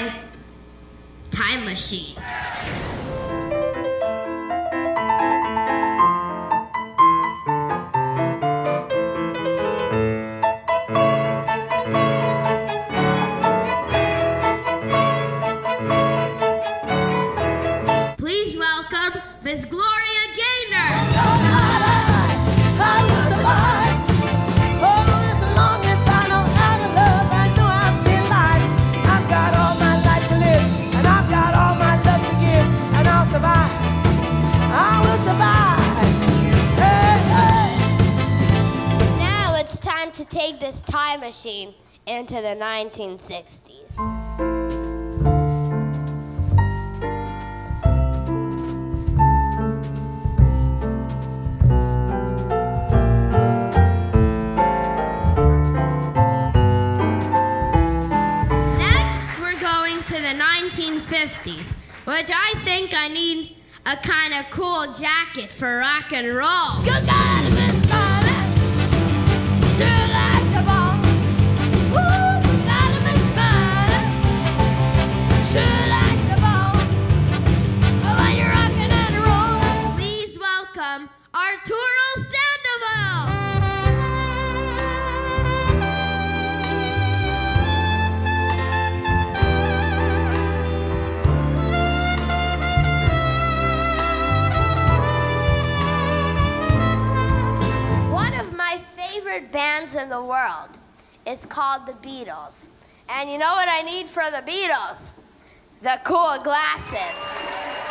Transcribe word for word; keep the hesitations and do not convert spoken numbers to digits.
my time machine. Please welcome Miss Gloria Gaynor. To take this time machine into the nineteen sixties. Next, we're going to the nineteen fifties, which I think I need a kind of cool jacket for rock and roll. You got it, Miss Bonnie. Sure like the ball, ooh, got him in spider. Sure like the ball, when you're rocking and rolling. Please welcome Arturo Sandoval. Bands in the world. It's called the Beatles. And you know what I need for the Beatles? The cool glasses.